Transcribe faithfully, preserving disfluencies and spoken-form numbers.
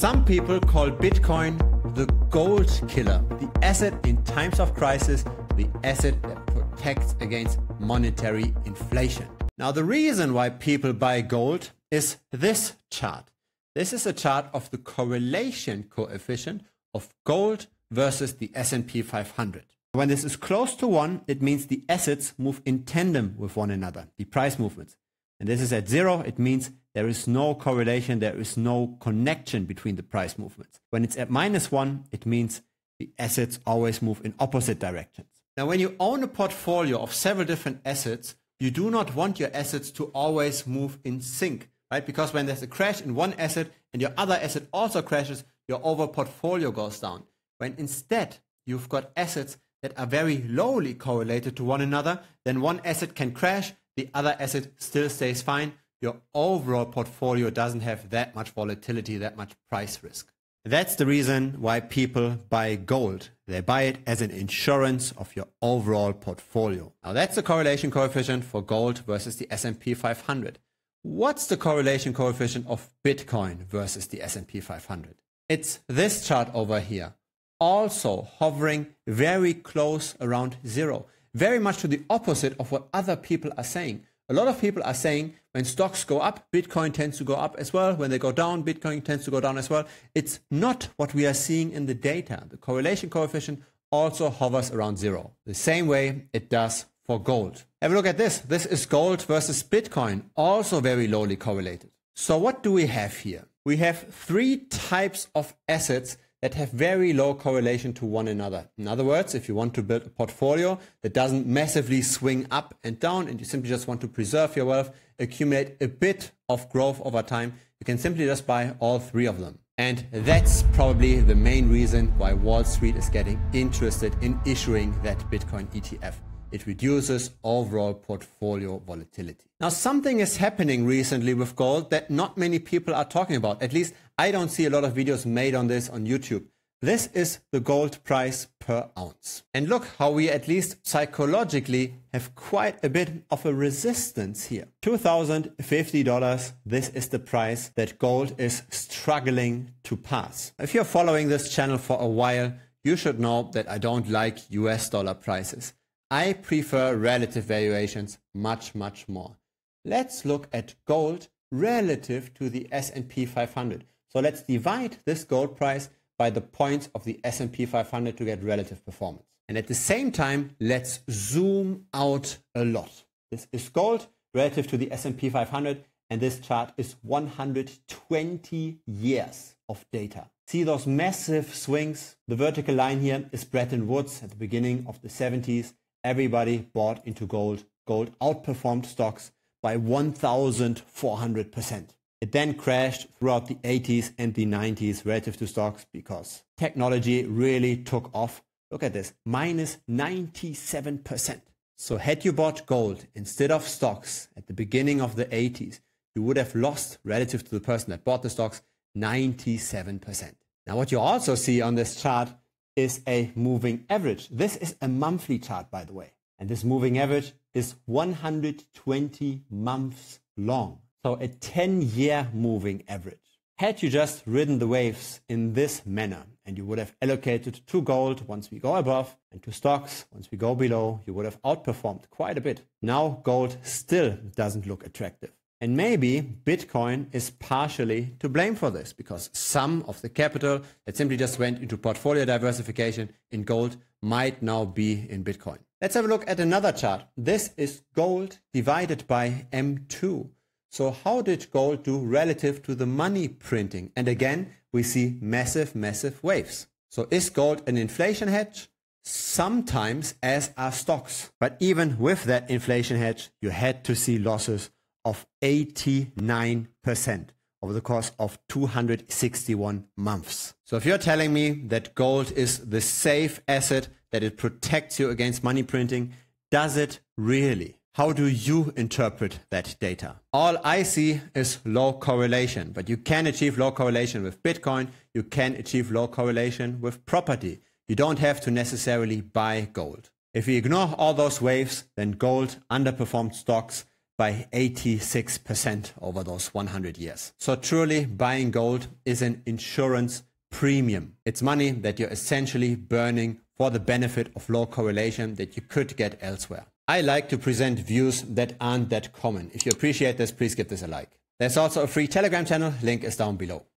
Some people call Bitcoin the gold killer, the asset in times of crisis, the asset that protects against monetary inflation. Now, the reason why people buy gold is this chart. This is a chart of the correlation coefficient of gold versus the S and P five hundred. When this is close to one, it means the assets move in tandem with one another, the price movements. And this is at zero, it means there is no correlation, there is no connection between the price movements. When it's at minus one, it means the assets always move in opposite directions. Now, when you own a portfolio of several different assets, you do not want your assets to always move in sync, right? Because when there's a crash in one asset and your other asset also crashes, your overall portfolio goes down. When instead you've got assets that are very lowly correlated to one another, then one asset can crash, the other asset still stays fine. Your overall portfolio doesn't have that much volatility, that much price risk. That's the reason why people buy gold. They buy it as an insurance of your overall portfolio. Now, that's the correlation coefficient for gold versus the S and P five hundred. What's the correlation coefficient of Bitcoin versus the S and P five hundred? It's this chart over here, also hovering very close around zero, very much to the opposite of what other people are saying. A lot of people are saying when stocks go up, Bitcoin tends to go up as well. When they go down, Bitcoin tends to go down as well. It's not what we are seeing in the data. The correlation coefficient also hovers around zero, the same way it does for gold. Have a look at this. This is gold versus Bitcoin, also very lowly correlated. So what do we have here? We have three types of assets that have very low correlation to one another. In other words, if you want to build a portfolio that doesn't massively swing up and down and you simply just want to preserve your wealth, accumulate a bit of growth over time, you can simply just buy all three of them. And that's probably the main reason why Wall Street is getting interested in issuing that Bitcoin E T F. It reduces overall portfolio volatility. Now, something is happening recently with gold that not many people are talking about. At least I don't see a lot of videos made on this on YouTube. This is the gold price per ounce. And look how we at least psychologically have quite a bit of a resistance here. two thousand fifty dollars, this is the price that gold is struggling to pass. If you're following this channel for a while, you should know that I don't like U S dollar prices. I prefer relative valuations much, much more. Let's look at gold relative to the S and P five hundred. So let's divide this gold price by the points of the S and P five hundred to get relative performance. And at the same time, let's zoom out a lot. This is gold relative to the S and P five hundred, and this chart is one hundred twenty years of data. See those massive swings? The vertical line here is Bretton Woods at the beginning of the seventies. Everybody bought into gold. Gold outperformed stocks by one thousand four hundred percent. It then crashed throughout the eighties and the nineties relative to stocks because technology really took off. Look at this, minus ninety-seven percent. So had you bought gold instead of stocks at the beginning of the eighties, you would have lost relative to the person that bought the stocks ninety-seven percent. Now, what you also see on this chart is a moving average. This is a monthly chart, by the way. And this moving average is one hundred twenty months long. So a ten-year moving average. Had you just ridden the waves in this manner, and you would have allocated to gold once we go above and to stocks once we go below, you would have outperformed quite a bit. Now gold still doesn't look attractive. And maybe Bitcoin is partially to blame for this because some of the capital that simply just went into portfolio diversification in gold might now be in Bitcoin. Let's have a look at another chart. This is gold divided by M two. So how did gold do relative to the money printing? And again, we see massive, massive waves. So is gold an inflation hedge? Sometimes, as are stocks. But even with that inflation hedge, you had to see losses of eighty-nine percent over the course of two hundred sixty-one months. So if you're telling me that gold is the safe asset, that it protects you against money printing, does it really? How do you interpret that data? All I see is low correlation, but you can achieve low correlation with Bitcoin. You can achieve low correlation with property. You don't have to necessarily buy gold. If we ignore all those waves, then gold underperformed stocks by eighty-six percent over those one hundred years. So truly, buying gold is an insurance premium. It's money that you're essentially burning for the benefit of low correlation that you could get elsewhere. I like to present views that aren't that common. If you appreciate this, please give this a like. There's also a free Telegram channel. Link is down below.